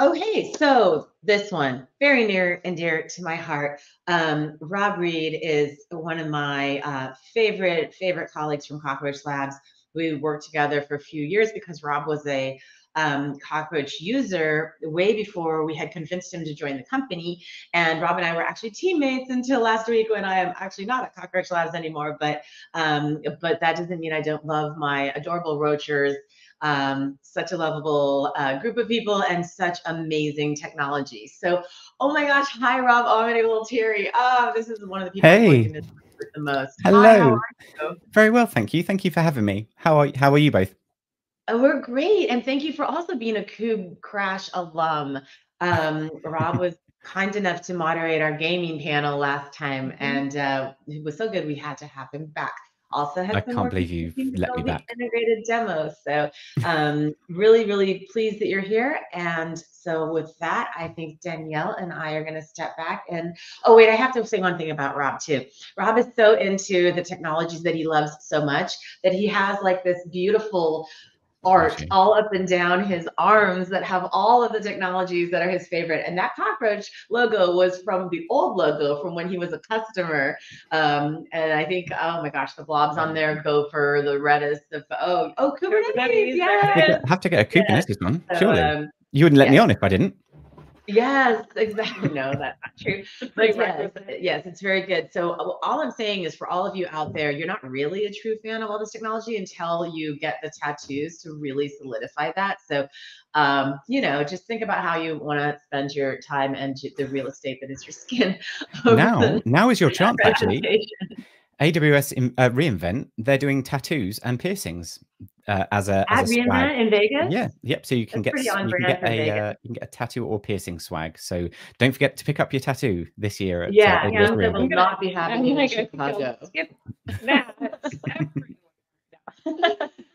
Okay, so this one, very near and dear to my heart. Rob Reed is one of my favorite colleagues from Cockroach Labs. We worked together for a few years because Rob was a Cockroach user way before we had convinced him to join the company. And Rob and I were actually teammates until last week, when I am actually not at Cockroach Labs anymore, but that doesn't mean I don't love my adorable roachers. Such a lovable group of people and such amazing technology. So, oh my gosh, hi Rob. Oh, I'm getting a little teary. Oh, this is one of the people I'm working with the most. Hello. Hi, how are you? Very well, thank you. Thank you for having me. How are you both? Oh, we're great, and thank you for also being a KubeCrash alum. Rob was kind enough to moderate our gaming panel last time, and it was so good we had to have him back. Also, I can't believe you've let me back. Integrated demos. So really, really pleased that you're here. And so with that, I think Danielle and I are going to step back and, oh wait, I have to say one thing about Rob too. Rob is so into the technologies that he loves so much that he has like this beautiful art all up and down his arms that have all of the technologies that are his favorite. And that cockroach logo was from the old logo from when he was a customer. And I think, oh my gosh, the blobs on there go for the Redis, the Kubernetes. Yes. I have to get a Kubernetes one, surely. You wouldn't let me on if I didn't. Yes, exactly. No, that's not true. But yes, it's very good. So all I'm saying is, for all of you out there, you're not really a true fan of all this technology until you get the tattoos to really solidify that. So, you know, just think about how you want to spend your time and the real estate that is your skin. Now is your chance, actually. AWS reInvent, they're doing tattoos and piercings as a reInvent swag. In Vegas? Yeah, yep. So you can get a tattoo or piercing swag. So don't forget to pick up your tattoo this year. At, yeah, we will not be having it in Chicago. Skip that.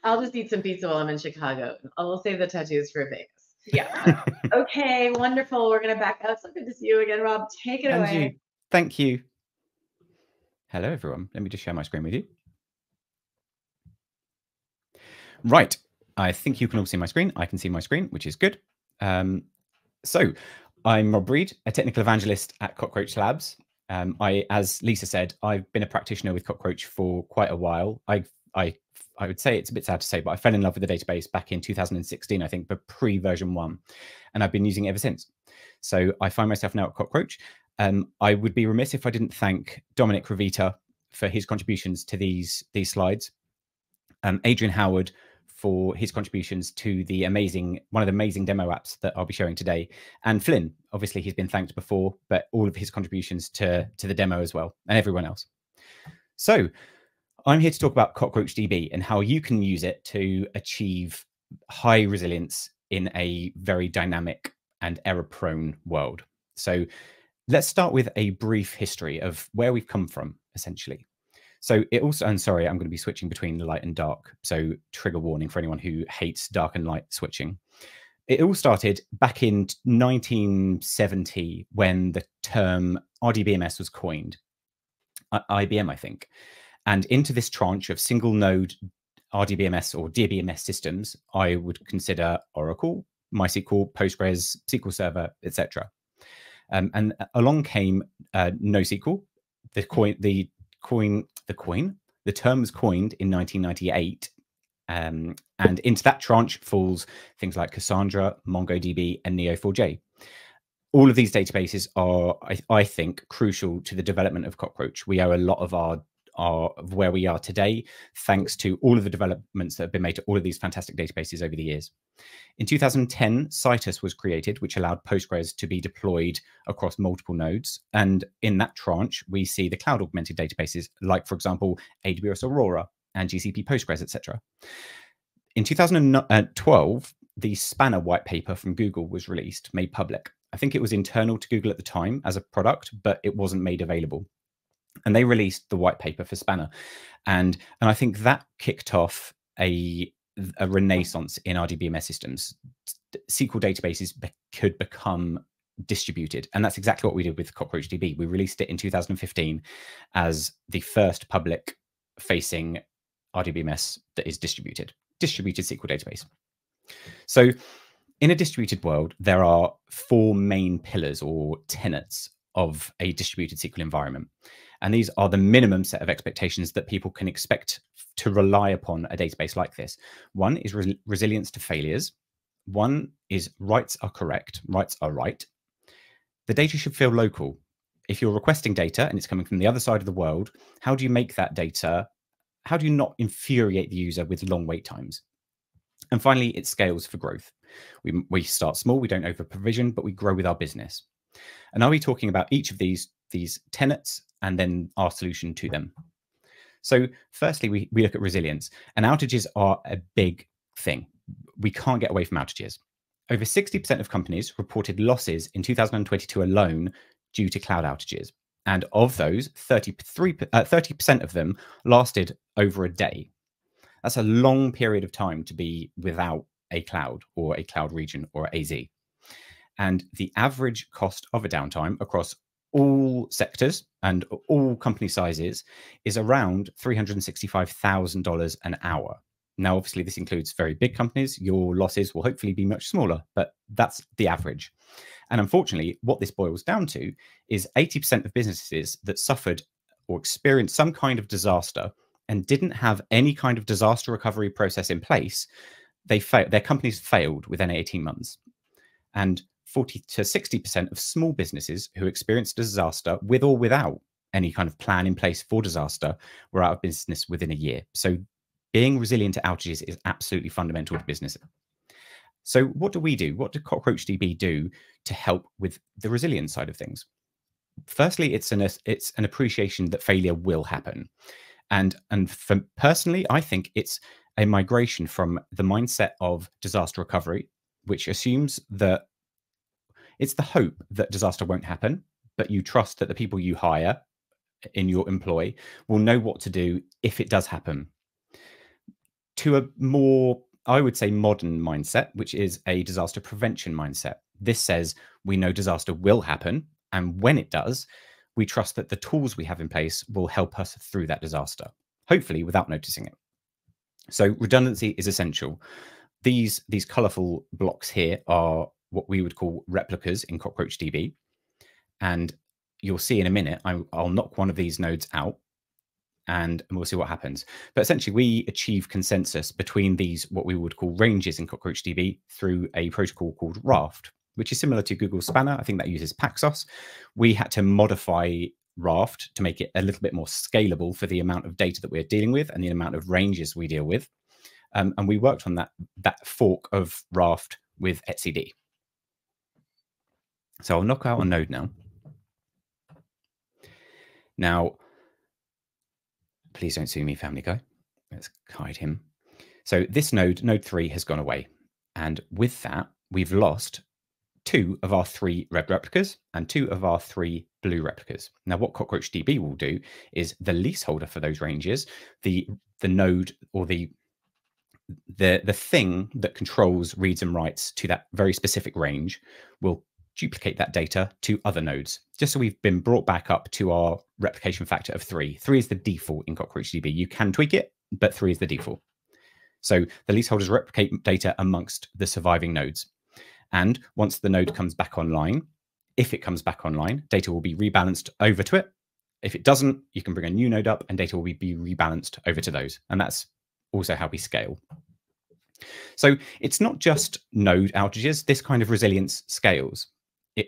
I'll just eat some pizza while I'm in Chicago. I'll save the tattoos for Vegas. Yeah. Okay, wonderful. We're going to back up. So good to see you again, Rob. Take it away. Thank you. Hello, everyone. Let me just share my screen with you. Right. I think you can all see my screen. I can see my screen, which is good. So I'm Rob Reed, a technical evangelist at Cockroach Labs. As Lisa said, I've been a practitioner with Cockroach for quite a while. I would say it's a bit sad to say, but I fell in love with the database back in 2016, I think, but pre-version 1. And I've been using it ever since. So I find myself now at Cockroach. I would be remiss if I didn't thank Dominic Ravita for his contributions to these slides, Adrian Howard for his contributions to the amazing, one of the amazing demo apps that I'll be showing today, and Flynn. Obviously, he's been thanked before, but all of his contributions to the demo as well, and everyone else. So I'm here to talk about CockroachDB and how you can use it to achieve high resilience in a very dynamic and error-prone world. So let's start with a brief history of where we've come from, essentially. So it also, and sorry, I'm going to be switching between light and dark. So trigger warning for anyone who hates dark and light switching. It all started back in 1970 when the term RDBMS was coined, IBM, I think. And into this tranche of single node RDBMS or DBMS systems, I would consider Oracle, MySQL, Postgres, SQL Server, etc. And along came NoSQL. The term was coined in 1998, and into that tranche falls things like Cassandra, MongoDB, and Neo4j. All of these databases are, I think, crucial to the development of Cockroach. We owe a lot of of where we are today, thanks to all of the developments that have been made to all of these fantastic databases over the years. In 2010, Citus was created, which allowed Postgres to be deployed across multiple nodes. And in that tranche, we see the cloud-augmented databases, like, for example, AWS Aurora and GCP Postgres, etc. In 2012, the Spanner white paper from Google was released, made public. I think it was internal to Google at the time as a product, but it wasn't made available. And they released the white paper for Spanner. And I think that kicked off a renaissance in RDBMS systems. SQL databases could become distributed. And that's exactly what we did with CockroachDB. We released it in 2015 as the first public-facing RDBMS that is distributed SQL database. So In a distributed world, there are four main pillars or tenets of a distributed SQL environment. And these are the minimum set of expectations that people can expect to rely upon a database like this. One is resilience to failures. One is rights are correct, rights are right. The data should feel local. If you're requesting data and it's coming from the other side of the world, how do you make that data? How do you not infuriate the user with long wait times? And finally, it scales for growth. We start small, we don't over provision, but we grow with our business. And are we talking about each of these tenets and then our solution to them? So firstly, we look at resilience, and outages are a big thing. We can't get away from outages. Over 60% of companies reported losses in 2022 alone due to cloud outages. And of those, 30% of them lasted over a day. That's a long period of time to be without a cloud or a cloud region or AZ. And the average cost of a downtime across all sectors and all company sizes is around $365,000 an hour. Now, obviously, this includes very big companies. Your losses will hopefully be much smaller, but that's the average. And unfortunately, what this boils down to is 80% of businesses that suffered or experienced some kind of disaster and didn't have any kind of disaster recovery process in place, they failed. Their companies failed within 18 months. And 40 to 60% of small businesses who experienced disaster with or without any kind of plan in place for disaster were out of business within a year. So being resilient to outages is absolutely fundamental to business. So what do we do? What do CockroachDB do to help with the resilience side of things? Firstly, it's an appreciation that failure will happen. And for personally, I think it's a migration from the mindset of disaster recovery, which assumes that it's the hope that disaster won't happen, but you trust that the people you hire in your employ will know what to do if it does happen, to a more, I would say, modern mindset, which is a disaster prevention mindset. This says we know disaster will happen, and when it does, we trust that the tools we have in place will help us through that disaster, hopefully without noticing it. So redundancy is essential. These colorful blocks here are what we would call replicas in CockroachDB. And you'll see in a minute, I'll knock one of these nodes out and we'll see what happens. But essentially, we achieve consensus between these, what we would call ranges in CockroachDB, through a protocol called Raft, which is similar to Google Spanner. I think that uses Paxos. We had to modify Raft to make it a little bit more scalable for the amount of data that we're dealing with and the amount of ranges we deal with. And we worked on that fork of Raft with etcd. So I'll knock out a node now. Now, please don't sue me, Family Guy. Let's hide him. So this node, node 3, has gone away. And with that, we've lost 2 of our 3 red replicas and 2 of our 3 blue replicas. Now, what CockroachDB will do is the leaseholder for those ranges, the node or the thing that controls reads and writes to that very specific range, will duplicate that data to other nodes, just so we've been brought back up to our replication factor of 3. 3 is the default in CockroachDB. You can tweak it, but 3 is the default. So the leaseholders replicate data amongst the surviving nodes. And once the node comes back online, if it comes back online, data will be rebalanced over to it. If it doesn't, you can bring a new node up and data will be rebalanced over to those. And that's also how we scale. So it's not just node outages. This kind of resilience scales.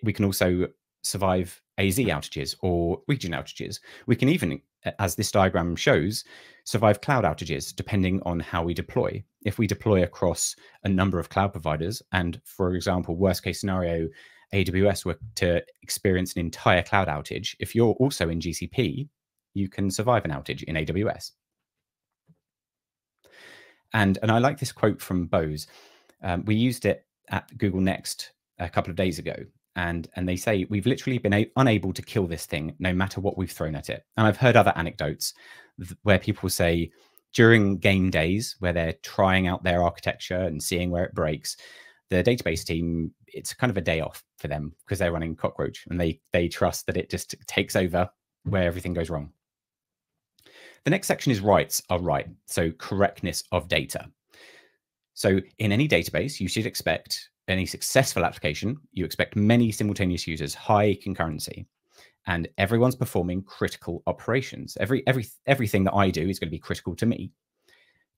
We can also survive AZ outages or region outages. We can even, as this diagram shows, survive cloud outages depending on how we deploy. If we deploy across a number of cloud providers and, for example, worst case scenario, AWS were to experience an entire cloud outage, if you're also in GCP, you can survive an outage in AWS. And I like this quote from Bose. We used it at Google Next a couple of days ago. And they say, we've literally been unable to kill this thing, no matter what we've thrown at it. And I've heard other anecdotes where people say during game days, where they're trying out their architecture and seeing where it breaks, the database team, it's kind of a day off for them because they're running Cockroach and they trust that it just takes over where everything goes wrong. The next section is rights are right. So correctness of data. So in any database, you should expect any successful application, you expect many simultaneous users, high concurrency, and everyone's performing critical operations. Everything that I do is going to be critical to me.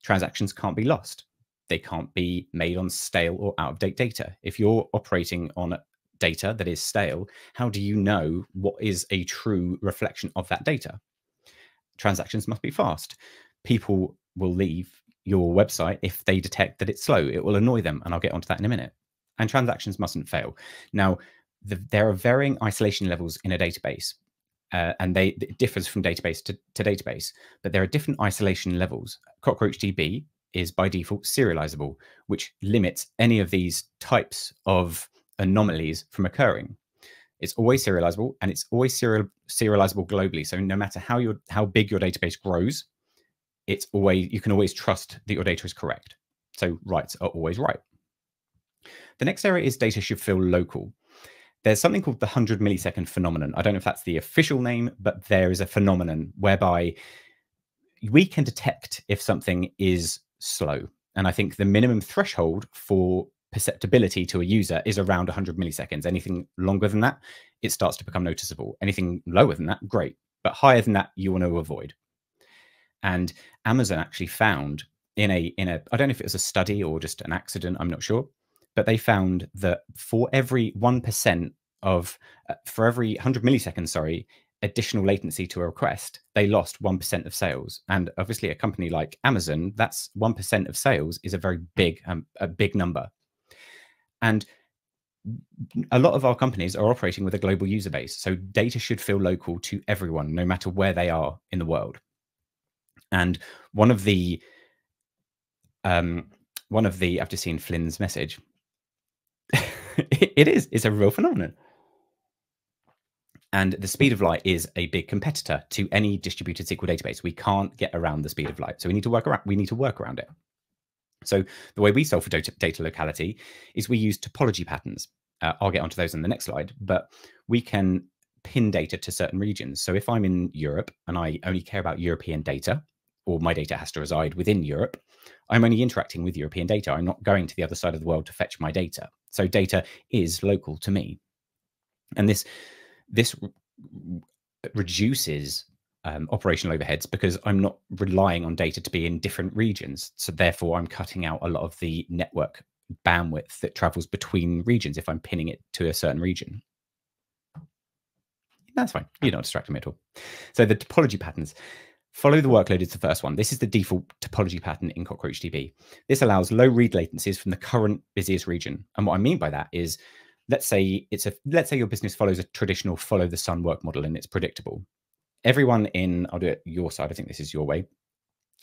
Transactions can't be lost. They can't be made on stale or out-of-date data. If you're operating on data that is stale, how do you know what is a true reflection of that data? Transactions must be fast. People will leave your website if they detect that it's slow. It will annoy them, and I'll get onto that in a minute. And transactions mustn't fail. Now, there are varying isolation levels in a database, and it differs from database to database, but there are different isolation levels. CockroachDB is by default serializable, which limits any of these types of anomalies from occurring. It's always serializable, and it's always serializable globally. So no matter how big your database grows, it's always, you can always trust that your data is correct. So rights are always right. The next area is data should feel local. There's something called the 100 millisecond phenomenon. I don't know if that's the official name, but there is a phenomenon whereby we can detect if something is slow. And I think the minimum threshold for perceptibility to a user is around 100 milliseconds. Anything longer than that, it starts to become noticeable. Anything lower than that, great. But higher than that, you want to avoid. And Amazon actually found in a, I don't know if it was a study or just an accident, I'm not sure, but they found that for every 1% of, for every 100 milliseconds, sorry, additional latency to a request, they lost 1% of sales. And obviously a company like Amazon, that's 1% of sales is a very big, a big number. And a lot of our companies are operating with a global user base. So data should feel local to everyone, no matter where they are in the world. And one of the, I've just seen Flynn's message. It's a real phenomenon. And the speed of light is a big competitor to any distributed SQL database. We can't get around the speed of light. So we need to work around it. So the way we solve for data locality is we use topology patterns. I'll get onto those in the next slide, but we can pin data to certain regions. So if I'm in Europe and I only care about European data, or my data has to reside within Europe, I'm only interacting with European data. I'm not going to the other side of the world to fetch my data. So data is local to me. And this reduces operational overheads because I'm not relying on data to be in different regions. So therefore I'm cutting out a lot of the network bandwidth that travels between regions if I'm pinning it to a certain region. That's fine. You're not distracting me at all. So the topology patterns. Follow the workload is the first one. This is the default topology pattern in CockroachDB. This allows low read latencies from the current busiest region. And what I mean by that is, let's say your business follows a traditional follow the sun work model and it's predictable. Everyone in, I'll do it your side, I think this is your way.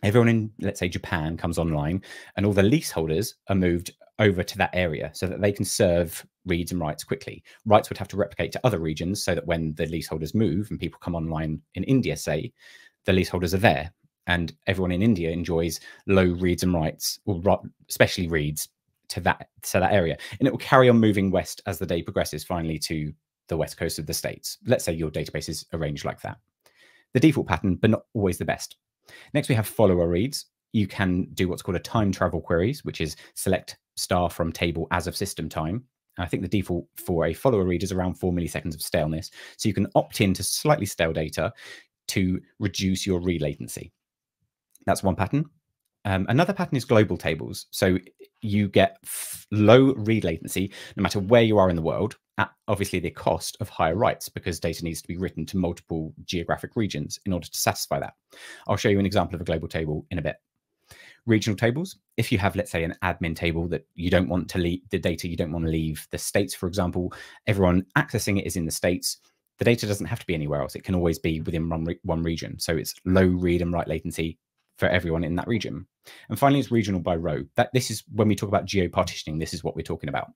Everyone in, let's say Japan comes online and all the leaseholders are moved over to that area so that they can serve reads and writes quickly. Writes would have to replicate to other regions so that when the leaseholders move and people come online in India, say, the leaseholders are there and everyone in India enjoys low reads and writes, or especially reads to that area. And it will carry on moving west as the day progresses, finally to the west coast of the States. Let's say your database is arranged like that. The default pattern, but not always the best. Next, we have follower reads. You can do what's called a time travel queries, which is select star from table as of system time. I think the default for a follower read is around 4 milliseconds of staleness. So you can opt into slightly stale data to reduce your read latency. That's one pattern. Another pattern is global tables. So you get low read latency no matter where you are in the world, at obviously the cost of higher writes because data needs to be written to multiple geographic regions in order to satisfy that. I'll show you an example of a global table in a bit. Regional tables, if you have, let's say, an admin table that you don't want to leave, the data you don't want to leave the States, for example, everyone accessing it is in the States. The data doesn't have to be anywhere else. It can always be within one region. So it's low read and write latency for everyone in that region. And finally, it's regional by row. This is when we talk about geo-partitioning, this is what we're talking about.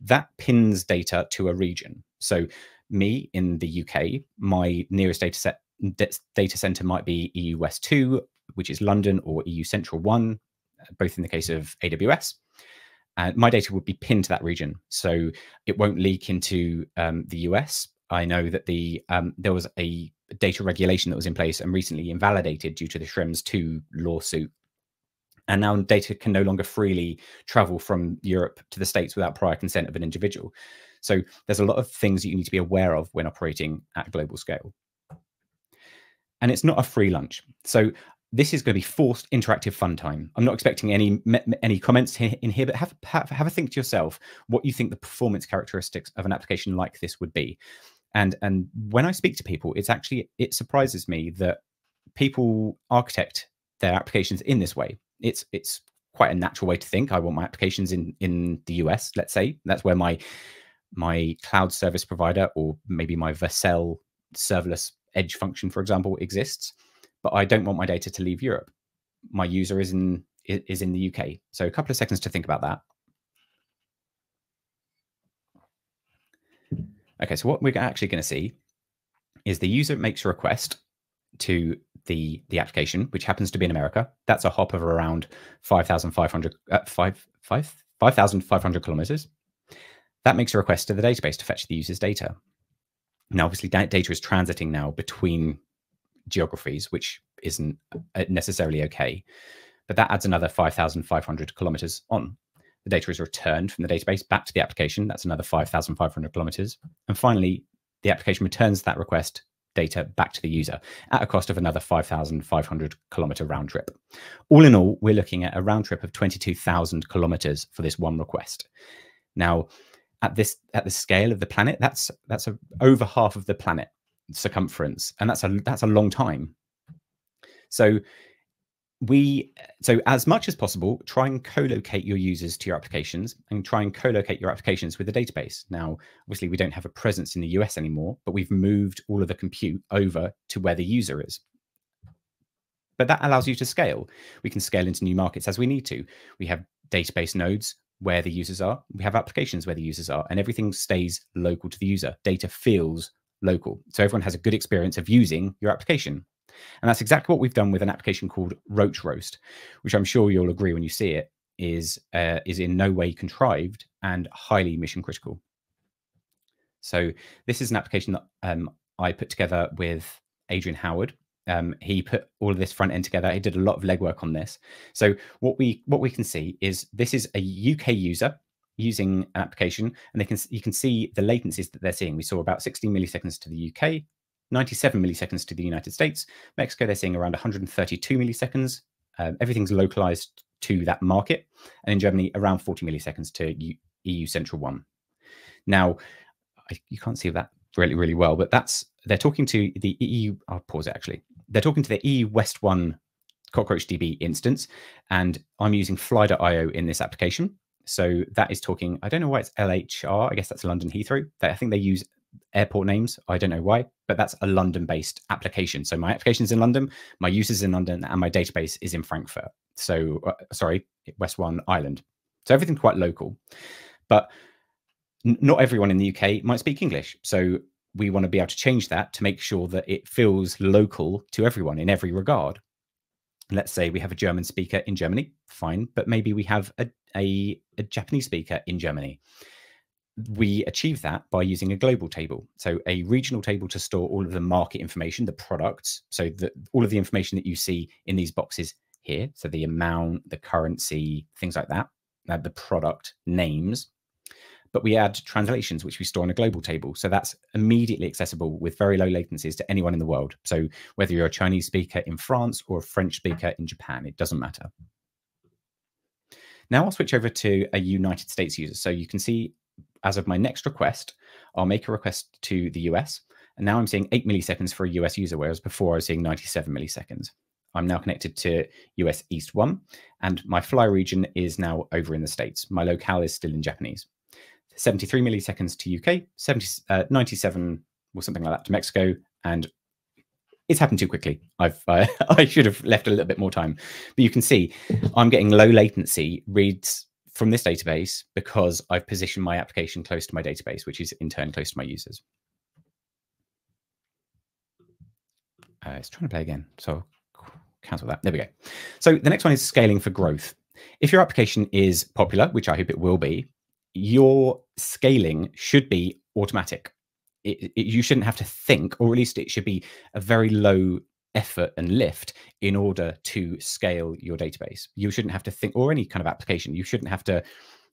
That pins data to a region. So me in the UK, my nearest data center might be EU West 2, which is London, or EU Central 1, both in the case of AWS. And my data would be pinned to that region. So it won't leak into the US. I know that there was a data regulation that was in place and recently invalidated due to the Schrems 2 lawsuit. And now data can no longer freely travel from Europe to the States without prior consent of an individual. So there's a lot of things that you need to be aware of when operating at global scale. And it's not a free lunch. So this is going to be forced interactive fun time. I'm not expecting any comments in here, but have a think to yourself what you think the performance characteristics of an application like this would be. And when I speak to people, it's actually, it surprises me that people architect their applications in this way. It's quite a natural way to think. I want my applications in the US, let's say. That's where my cloud service provider, or maybe my Vercel serverless edge function, for example, exists. But I don't want my data to leave Europe. My user is in the UK. So a couple of seconds to think about that. Okay, so what we're actually going to see is the user makes a request to the application, which happens to be in America. That's a hop of around 5,500 kilometers. That makes a request to the database to fetch the user's data. Now, obviously, data is transiting now between geographies, which isn't necessarily okay, but that adds another 5,500 kilometers on. The data is returned from the database back to the application. That's another 5,500 kilometers. And finally, the application returns that request data back to the user at a cost of another 5,500 kilometer round trip. All in all, we're looking at a round trip of 22,000 kilometers for this one request. Now, at the scale of the planet, that's over half of the planet circumference, and that's a long time. So as much as possible, try and co-locate your users to your applications, and try and co-locate your applications with the database. Now, obviously, we don't have a presence in the US anymore, but we've moved all of the compute over to where the user is. But that allows you to scale. We can scale into new markets as we need to. We have database nodes where the users are. We have applications where the users are, and everything stays local to the user. Data feels local. So everyone has a good experience of using your application. And that's exactly what we've done with an application called Roach Roast, which I'm sure you'll agree when you see it is in no way contrived and highly mission critical. So this is an application that I put together with Adrian Howard. He put all of this front end together. He did a lot of legwork on this. So what we can see is this is a UK user using an application, and you can see the latencies that they're seeing. We saw about 16 milliseconds to the UK, 97 milliseconds to the United States. Mexico, they're seeing around 132 milliseconds. Everything's localized to that market. And in Germany, around 40 milliseconds to EU Central 1. Now, you can't see that really, really well, but they're talking to the EU, I'll pause it actually. They're talking to the EU West 1 CockroachDB instance, and I'm using fly.io in this application. So that is talking, I don't know why it's LHR, I guess that's London Heathrow. I think they use airport names, I don't know why, but that's a London-based application. So my application's in London, my user's in London, and my database is in Frankfurt. So, sorry, West 1 Ireland. So everything quite local, but not everyone in the UK might speak English. So we want to be able to change that to make sure that it feels local to everyone in every regard. Let's say we have a German speaker in Germany, fine, but maybe we have a Japanese speaker in Germany. We achieve that by using a global table. So a regional table to store all of the market information, the products. So all of the information that you see in these boxes here. So the amount, the currency, things like that, the product names. But we add translations, which we store in a global table. So that's immediately accessible with very low latencies to anyone in the world. So whether you're a Chinese speaker in France or a French speaker in Japan, it doesn't matter. Now I'll switch over to a United States user. So you can see, as of my next request, I'll make a request to the US. And now I'm seeing 8 milliseconds for a US user, whereas before I was seeing 97 milliseconds. I'm now connected to US East 1, and my fly region is now over in the States. My locale is still in Japanese. 73 milliseconds to UK, 97 or something like that to Mexico, and it's happened too quickly. I should have left a little bit more time. But you can see I'm getting low latency reads from this database because I've positioned my application close to my database, which is in turn close to my users. It's trying to play again, so I'll cancel that. There we go. So the next one is scaling for growth. If your application is popular, which I hope it will be, your scaling should be automatic. You shouldn't have to think, or at least it should be a very low effort and lift in order to scale your database. You shouldn't have to think, or any kind of application, you shouldn't have to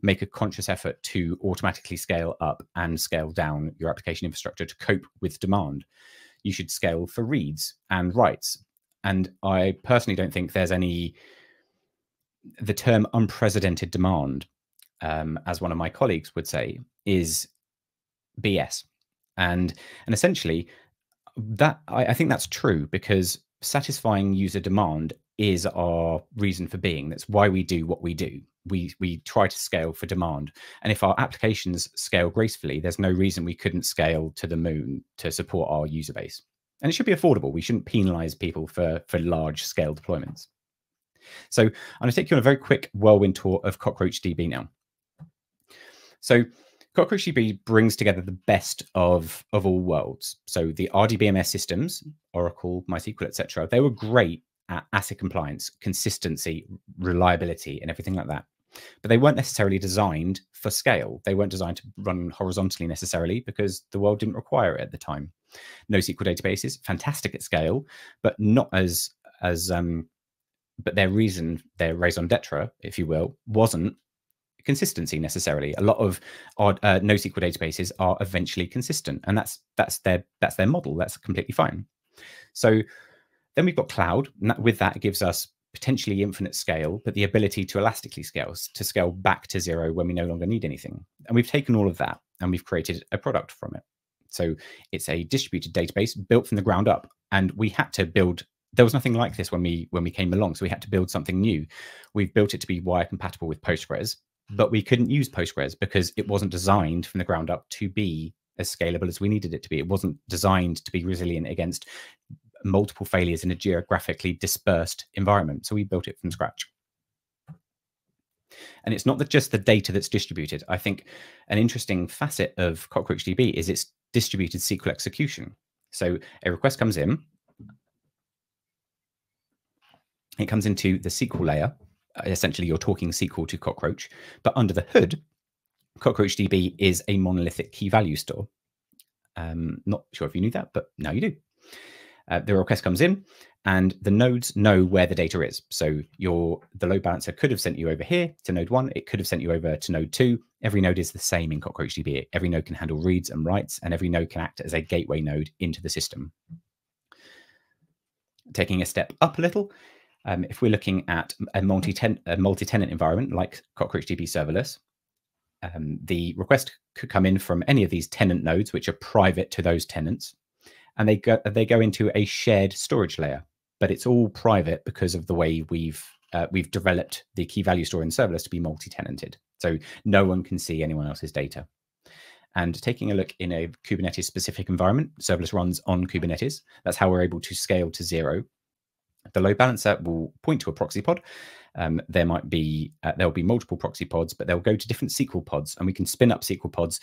make a conscious effort to automatically scale up and scale down your application infrastructure to cope with demand. You should scale for reads and writes. And I personally don't think there's any, the term unprecedented demand, as one of my colleagues would say, is BS. And essentially, that I think that's true, because satisfying user demand is our reason for being. That's why we do what we do. We try to scale for demand. And if our applications scale gracefully, there's no reason we couldn't scale to the moon to support our user base. And it should be affordable. We shouldn't penalize people for large scale deployments. So I'm going to take you on a very quick whirlwind tour of CockroachDB now. So CockroachDB brings together the best of all worlds. So the RDBMS systems, Oracle, MySQL, etc., they were great at ACID compliance, consistency, reliability, and everything like that. But they weren't necessarily designed for scale. They weren't designed to run horizontally necessarily, because the world didn't require it at the time. NoSQL databases, fantastic at scale, but not but their reason, their raison d'etre, if you will, wasn't consistency necessarily. A lot of NoSQL databases are eventually consistent, and that's their model. That's completely fine. So then we've got cloud, and that, with that, it gives us potentially infinite scale, but the ability to elastically scale, to scale back to zero when we no longer need anything. And we've taken all of that and we've created a product from it. So it's a distributed database built from the ground up, and we had to build. There was nothing like this when we came along, so we had to build something new. We've built it to be wire compatible with Postgres, but we couldn't use Postgres because it wasn't designed from the ground up to be as scalable as we needed it to be. It wasn't designed to be resilient against multiple failures in a geographically dispersed environment. So we built it from scratch. And it's not just the data that's distributed. I think an interesting facet of CockroachDB is its distributed SQL execution. So a request comes in. It comes into the SQL layer. Essentially, you're talking SQL to Cockroach. But under the hood, CockroachDB is a monolithic key value store. Not sure if you knew that, but now you do. The request comes in, and the nodes know where the data is. So the load balancer could have sent you over here to node 1. It could have sent you over to node 2. Every node is the same in CockroachDB. Every node can handle reads and writes, and every node can act as a gateway node into the system. Taking a step up a little, if we're looking at a multi-tenant environment like CockroachDB serverless, the request could come in from any of these tenant nodes, which are private to those tenants. And they go into a shared storage layer, but it's all private because of the way we've developed the key value store in serverless to be multi-tenanted. So no one can see anyone else's data. And taking a look in a Kubernetes specific environment, serverless runs on Kubernetes. That's how we're able to scale to zero. The load balancer will point to a proxy pod. There'll be multiple proxy pods, but they'll go to different SQL pods, and we can spin up SQL pods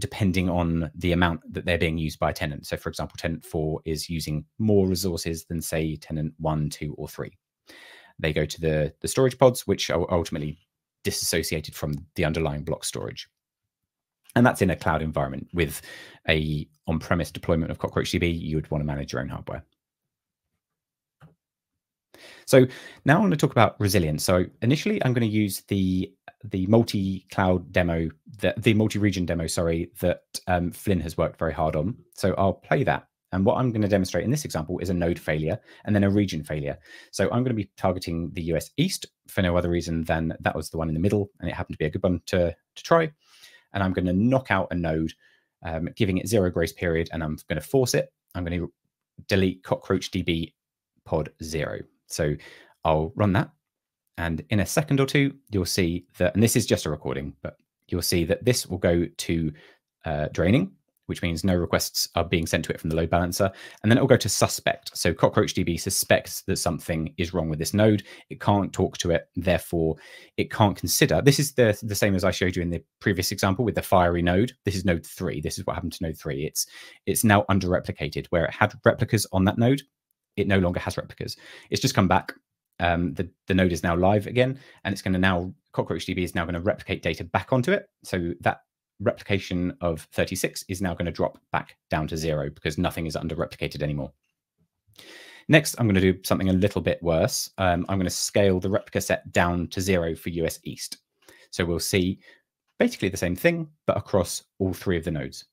depending on the amount that they're being used by a tenant. So for example, tenant 4 is using more resources than, say, tenant 1, 2, or 3. They go to the storage pods, which are ultimately disassociated from the underlying block storage. And that's in a cloud environment. With a on-premise deployment of CockroachDB, you would want to manage your own hardware. So now I want to talk about resilience. So initially, I'm going to use the multi-cloud demo, the multi-region demo, sorry, that Flynn has worked very hard on. So I'll play that. And what I'm going to demonstrate in this example is a node failure and then a region failure. So I'm going to be targeting the US East for no other reason than that was the one in the middle, and it happened to be a good one to try. And I'm going to knock out a node, giving it zero grace period, and I'm going to force it. I'm going to delete CockroachDB pod 0. So I'll run that. And in a second or two, you'll see that, and this is just a recording, but you'll see that this will go to draining, which means no requests are being sent to it from the load balancer. And then it will go to suspect. So CockroachDB suspects that something is wrong with this node. It can't talk to it. Therefore, it can't consider. This is the same as I showed you in the previous example with the fiery node. This is node 3. This is what happened to node 3. It's now under-replicated. Where it had replicas on that node, it no longer has replicas. It's just come back. The node is now live again, and it's going to now, CockroachDB is now going to replicate data back onto it. So that replication of 36 is now going to drop back down to 0 because nothing is under replicated anymore. Next, I'm going to do something a little bit worse. I'm going to scale the replica set down to 0 for US East. So we'll see basically the same thing, but across all three of the nodes.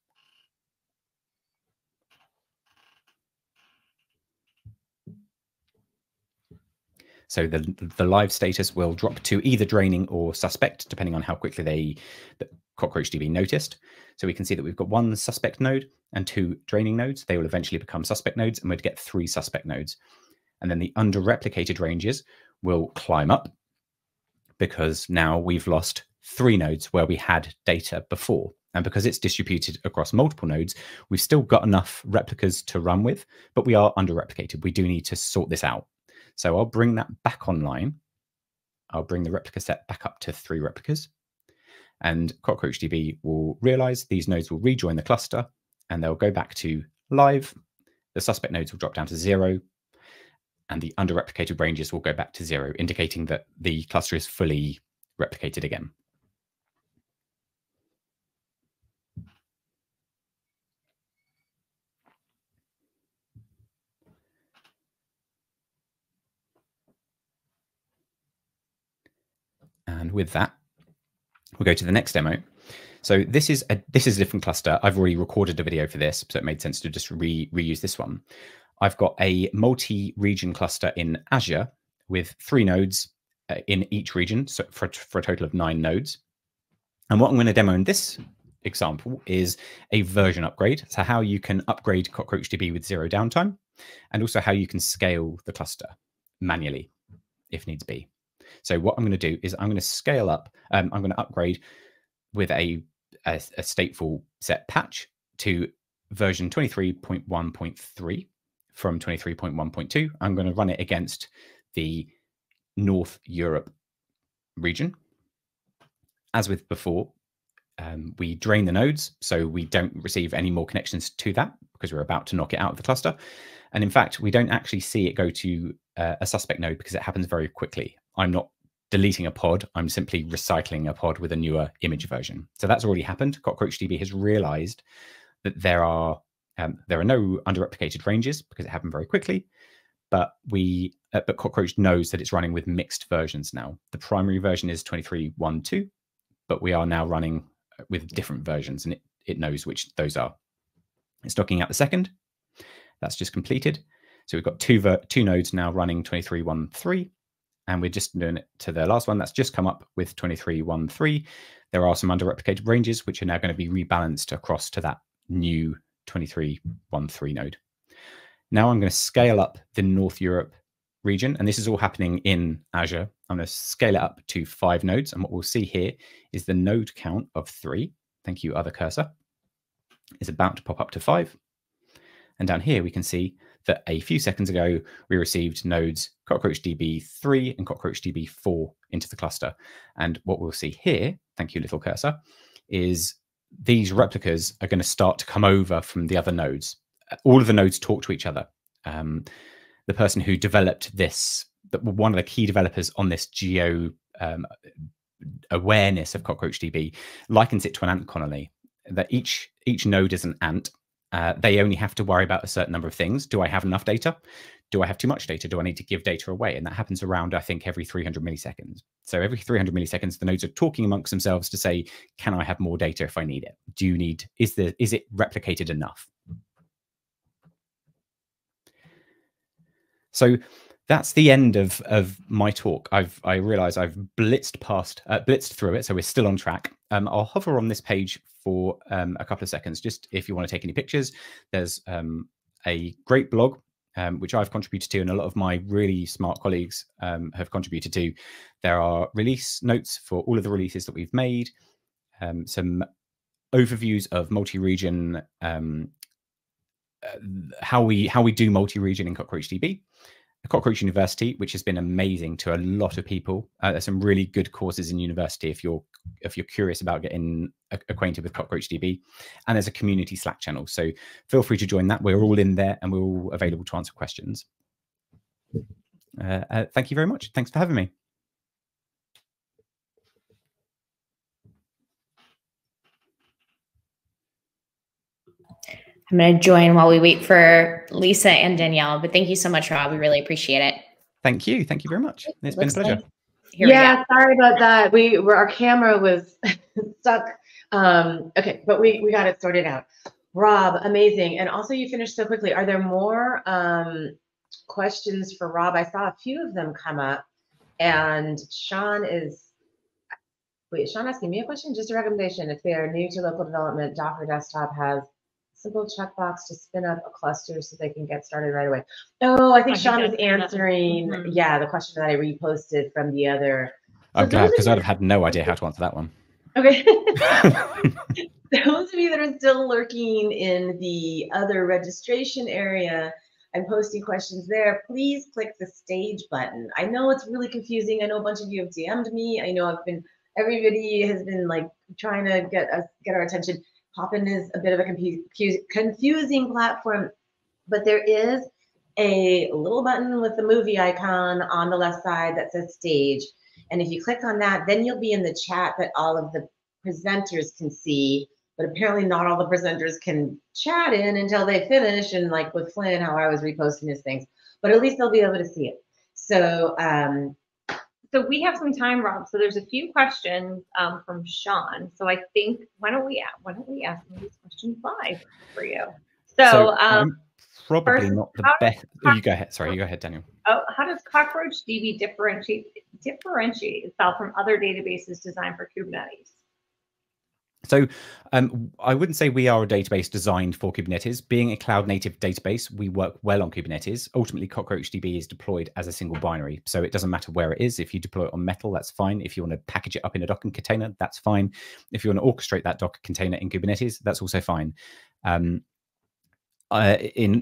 So the live status will drop to either draining or suspect, depending on how quickly the CockroachDB noticed. So we can see that we've got one suspect node and two draining nodes. They will eventually become suspect nodes, and we'd get three suspect nodes. And then the under-replicated ranges will climb up, because now we've lost three nodes where we had data before. And because it's distributed across multiple nodes, we've still got enough replicas to run with, but we are under-replicated. We do need to sort this out. So I'll bring that back online. I'll bring the replica set back up to three replicas. And CockroachDB will realize these nodes will rejoin the cluster, and they'll go back to live. The suspect nodes will drop down to 0, and the under-replicated ranges will go back to 0, indicating that the cluster is fully replicated again. And with that, we'll go to the next demo. So this is a different cluster. I've already recorded a video for this, so it made sense to just reuse this one. I've got a multi-region cluster in Azure with three nodes in each region, so for a total of 9 nodes. And what I'm going to demo in this example is a version upgrade, so how you can upgrade CockroachDB with 0 downtime, and also how you can scale the cluster manually if needs be. So what I'm going to do is I'm going to scale up, I'm going to upgrade with a stateful set patch to version 23.1.3 from 23.1.2. I'm going to run it against the North Europe region. As with before, we drain the nodes, so we don't receive any more connections to that because we're about to knock it out of the cluster. And in fact, we don't actually see it go to a suspect node because it happens very quickly. I'm not deleting a pod, I'm simply recycling a pod with a newer image version. So that's already happened. CockroachDB has realized that there are no under-replicated ranges because it happened very quickly, but Cockroach knows that it's running with mixed versions now. The primary version is 23.1.2, but we are now running with different versions, and it knows which those are. It's knocking out the second. That's just completed. So we've got two nodes now running 23.1.3. And we're just doing it to the last one that's just come up with 23.1.3. There are some under-replicated ranges which are now going to be rebalanced across to that new 23.1.3 node. Now I'm going to scale up the North Europe region, and this is all happening in Azure. I'm going to scale it up to 5 nodes, and what we'll see here is the node count of 3. Thank you, other cursor. It's about to pop up to 5. And down here we can see that a few seconds ago, we received nodes CockroachDB 3 and CockroachDB 4 into the cluster. And what we'll see here, thank you, little cursor, is these replicas are going to start to come over from the other nodes. All of the nodes talk to each other. The person who developed this, one of the key developers on this geo awareness of CockroachDB, likens it to an ant colony, that each node is an ant. They only have to worry about a certain number of things. Do I have enough data? Do I have too much data? Do I need to give data away? And that happens around, I think, every 300 milliseconds. So every 300 milliseconds, the nodes are talking amongst themselves to say, can I have more data if I need it? Is it replicated enough? So that's the end of my talk. I realize I've blitzed through it, so we're still on track. I'll hover on this page for a couple of seconds, just if you want to take any pictures. There's a great blog, which I've contributed to, and a lot of my really smart colleagues have contributed to. There are release notes for all of the releases that we've made, some overviews of multi-region, how we do multi-region in CockroachDB. Cockroach University, which has been amazing to a lot of people. There's some really good courses in university if you're curious about getting acquainted with CockroachDB. And there's a community Slack channel, so feel free to join that. We're all in there, and we're all available to answer questions. Thank you very much. Thanks for having me. I'm going to join while we wait for Lisa and Danielle. But thank you so much, Rob. We really appreciate it. Thank you. Thank you very much. It's been a pleasure. Yeah, sorry about that. We were, our camera was stuck. Okay, but we got it sorted out. Rob, amazing. And also you finished so quickly. Are there more questions for Rob? I saw a few of them come up. And Sean is, wait, Sean asking me a question? Just a recommendation. If they are new to local development, Docker Desktop has simple checkbox to spin up a cluster so they can get started right away. Oh, I think Sean was answering, yeah, the question that I reposted from the other. I'm glad, because I'd have had no idea how to answer that one. Okay. Those of you that are still lurking in the other registration area and posting questions there, please click the stage button. I know it's really confusing. I know a bunch of you have DM'd me. I know I've been, everybody has been like trying to get us, get our attention. Hopin is a bit of a confusing platform, but there is a little button with the movie icon on the left side that says stage. And if you click on that, then you'll be in the chat that all of the presenters can see, but apparently not all the presenters can chat in until they finish. And like with Flynn, how I was reposting his things, but at least they'll be able to see it. So, so we have some time, Rob. So there's a few questions from Sean. So I think why don't we ask these questions live for you? So probably first, not the best. Oh, you go ahead. Sorry, you go ahead, Daniel. Oh, how does CockroachDB differentiate itself from other databases designed for Kubernetes? So I wouldn't say we are a database designed for Kubernetes. Being a cloud-native database, we work well on Kubernetes. Ultimately, CockroachDB is deployed as a single binary, so it doesn't matter where it is. If you deploy it on Metal, that's fine. If you want to package it up in a Docker container, that's fine. If you want to orchestrate that Docker container in Kubernetes, that's also fine. In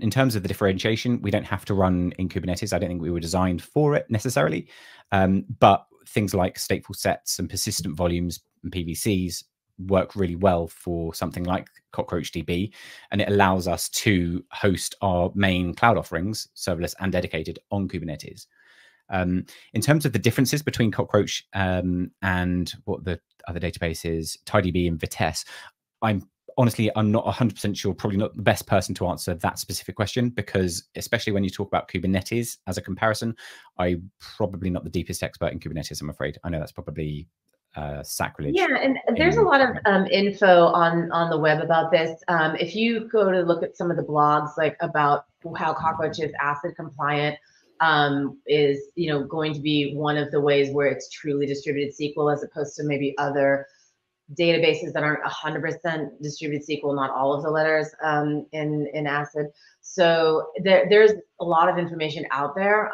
terms of the differentiation, we don't have to run in Kubernetes. I don't think we were designed for it necessarily, but things like stateful sets and persistent volumes and PVCs work really well for something like CockroachDB, and it allows us to host our main cloud offerings, serverless and dedicated, on Kubernetes. In terms of the differences between Cockroach and what the other database is, TidyB and Vitesse, I'm not 100% sure, probably not the best person to answer that specific question, because especially when you talk about Kubernetes as a comparison, I'm probably not the deepest expert in Kubernetes, I'm afraid. I know that's probably sacrilege. Yeah, and there's a lot of info on the web about this. If you go to look at some of the blogs, like about how Cockroach is ACID compliant, is going to be one of the ways where it's truly distributed SQL, as opposed to maybe other databases that aren't 100% distributed SQL, not all of the letters in ACID. So there's a lot of information out there.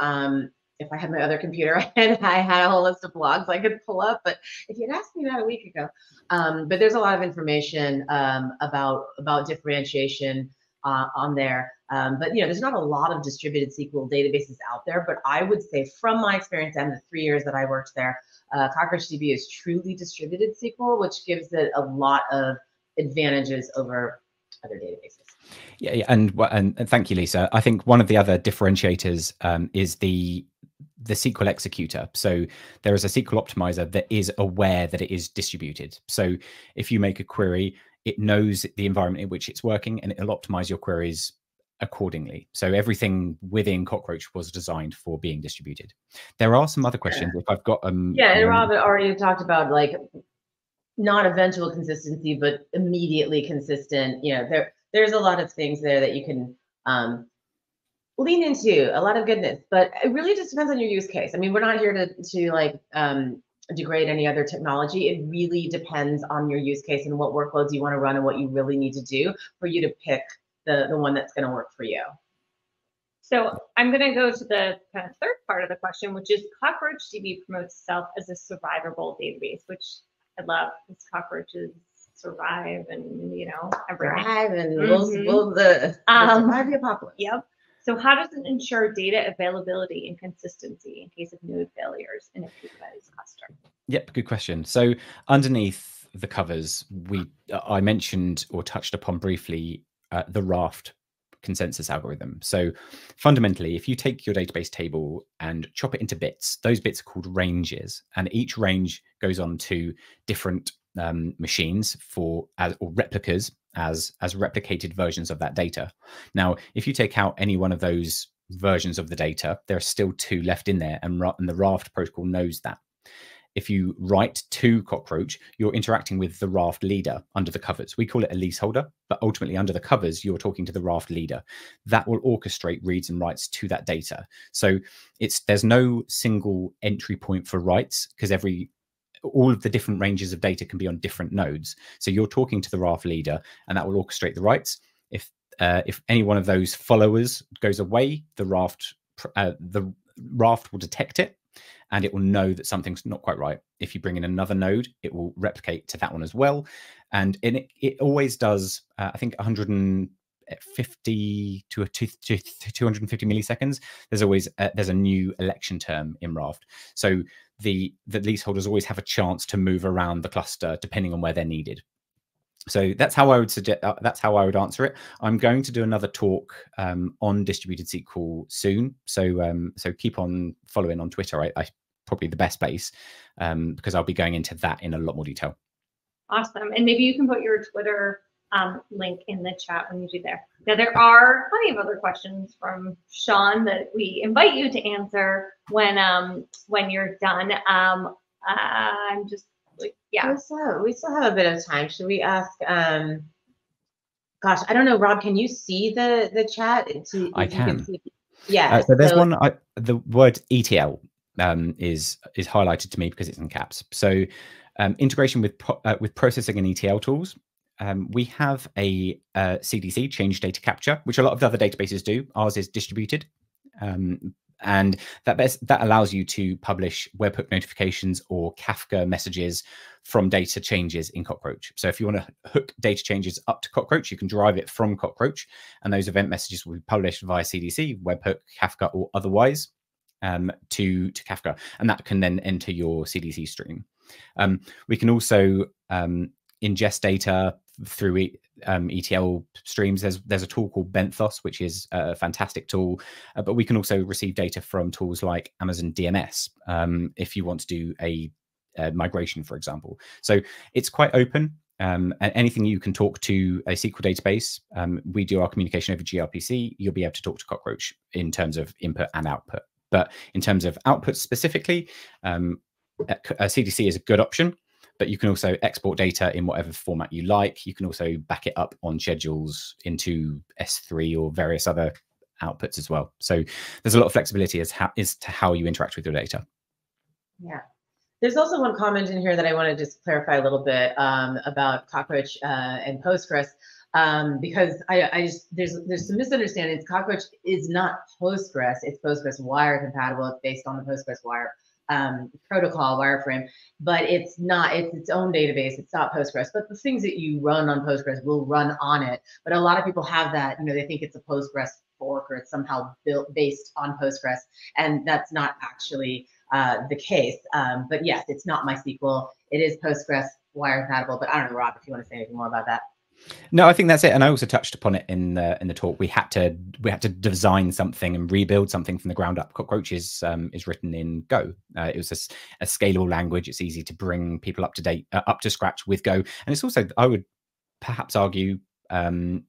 If I had my other computer and I had a whole list of blogs I could pull up, but if you'd asked me that a week ago. But there's a lot of information about differentiation on there. But there's not a lot of distributed SQL databases out there, but I would say from my experience and the 3 years that I worked there, CockroachDB is truly distributed SQL, which gives it a lot of advantages over other databases. Yeah, and thank you, Lisa. I think one of the other differentiators is the SQL executor. So there is a SQL optimizer that is aware that it is distributed. So if you make a query, it knows the environment in which it's working, and it'll optimize your queries accordingly. So everything within Cockroach was designed for being distributed. There are some other questions. If I've got and Rob already talked about like not eventual consistency, but immediately consistent. There's a lot of things there that you can lean into, a lot of goodness, but it really just depends on your use case. I mean, we're not here to like degrade any other technology. It really depends on your use case and what workloads you want to run and what you really need to do for you to pick the one that's going to work for you. So I'm going to go to the kind of third part of the question, which is CockroachDB promotes itself as a survivable database, which I love, because cockroaches survive and everything. Survive and we'll survive the apocalypse. Yep. So how does it ensure data availability and consistency in case of node failures in a Kubernetes cluster? Yep, good question. So underneath the covers, I mentioned or touched upon briefly the Raft consensus algorithm. So fundamentally, if you take your database table and chop it into bits, those bits are called ranges, and each range goes on to different machines or replicas as replicated versions of that data. Now, if you take out any one of those versions of the data, there are still two left in there, and the Raft protocol knows that. If you write to Cockroach, you're interacting with the Raft leader under the covers. We call it a leaseholder, but ultimately under the covers, you're talking to the Raft leader. That will orchestrate reads and writes to that data. So there's no single entry point for writes, because all of the different ranges of data can be on different nodes. So you're talking to the Raft leader, and that will orchestrate the writes. If any one of those followers goes away, the Raft will detect it, and it will know that something's not quite right. If you bring in another node, it will replicate to that one as well. And it always does, I think, 150 to 250 milliseconds. There's a new election term in Raft. So the leaseholders always have a chance to move around the cluster depending on where they're needed. So that's how I would suggest. That's how I would answer it. I'm going to do another talk on distributed SQL soon. So so keep on following on Twitter. I probably the best place because I'll be going into that in a lot more detail. Awesome, and maybe you can put your Twitter link in the chat when you do there. Now there are plenty of other questions from Sean that we invite you to answer when you're done. I'm just. Yeah, so we still have a bit of time. Should we ask? Gosh, I don't know. Rob, can you see the chat? I can. Yeah. So there's one. The word ETL is highlighted to me because it's in caps. So integration with processing and ETL tools. We have a CDC, change data capture, which a lot of the other databases do. Ours is distributed. And that allows you to publish webhook notifications or Kafka messages from data changes in Cockroach. So if you want to hook data changes up to Cockroach, you can drive it from Cockroach, and those event messages will be published via CDC, webhook, Kafka, or otherwise to Kafka, and that can then enter your CDC stream. We can also ingest data through ETL streams. There's a tool called Benthos, which is a fantastic tool, but we can also receive data from tools like Amazon DMS if you want to do a migration, for example. So it's quite open, and anything you can talk to a SQL database. We do our communication over gRPC. You'll be able to talk to Cockroach in terms of input and output. But in terms of output specifically, CDC is a good option. But you can also export data in whatever format you like. You can also back it up on schedules into S3 or various other outputs as well. So there's a lot of flexibility as to how you interact with your data. Yeah. There's also one comment in here that I want to just clarify a little bit about Cockroach and Postgres, because I just, there's some misunderstandings. Cockroach is not Postgres. It's Postgres wire compatible. It's based on the Postgres wire protocol wireframe, but it's not, it's its own database. It's not Postgres, but the things that you run on Postgres will run on it. But a lot of people have that, you know, they think it's a Postgres fork or it's somehow built based on Postgres. And that's not actually the case. But yes, it's not MySQL. It is Postgres wire compatible, but I don't know, Rob, if you want to say anything more about that. No, I think that's it, and I also touched upon it in the talk. We had to design something and rebuild something from the ground up. Cockroach is written in Go. It was a scalable language. It's easy to bring people up to date, up to scratch with Go, and it's also, I would perhaps argue, I don't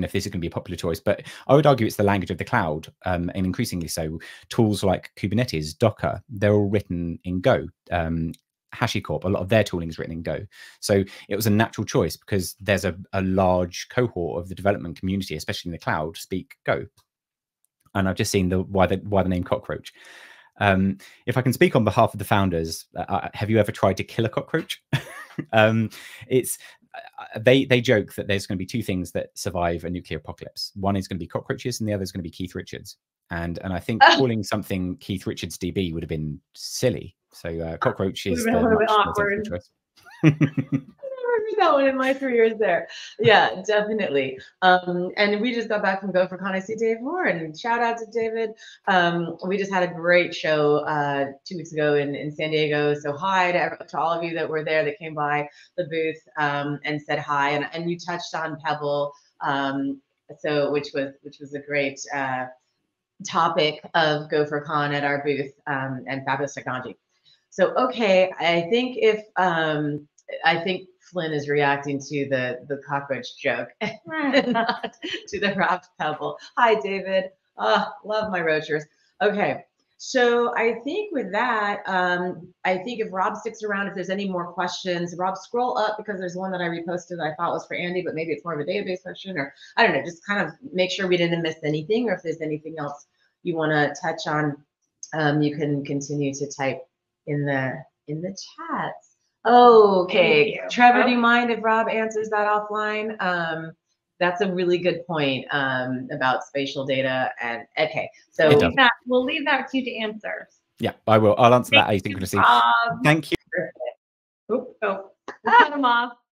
know if this is going to be a popular choice, but I would argue it's the language of the cloud, and increasingly so. Tools like Kubernetes, Docker, they're all written in Go. HashiCorp, a lot of their tooling is written in Go. So it was a natural choice because there's a large cohort of the development community, especially in the cloud, speak Go. And I've just seen why the name Cockroach. If I can speak on behalf of the founders, have you ever tried to kill a cockroach? They joke that there's going to be two things that survive a nuclear apocalypse. One is going to be cockroaches and the other is going to be Keith Richards. And I think calling something Keith Richards DB would have been silly. So Cockroach is a little bit awkward. I've never heard that one in my 3 years there. Yeah, definitely. And we just got back from GopherCon. I see Dave Warren. Shout out to David. We just had a great show 2 weeks ago in San Diego. So hi to all of you that were there that came by the booth and said hi. And you touched on Pebble, so which was a great topic of GopherCon at our booth and fabulous technology. So okay, I think Flynn is reacting to the cockroach joke, not to the Raft Pebble. Hi, David. Love my roachers. Okay. So I think with that, I think if Rob sticks around, if there's any more questions, Rob, scroll up, because there's one that I reposted that I thought was for Andy, but maybe it's more of a database question, or I don't know, just kind of make sure we didn't miss anything, or if there's anything else you want to touch on, you can continue to type in the chat. Oh, okay. Trevor, do you mind if Rob answers that offline? That's a really good point about spatial data. And okay, so we'll leave that to you to answer. Yeah, I will. I'll answer that asynchronously. Thank you. Oh, cut him off.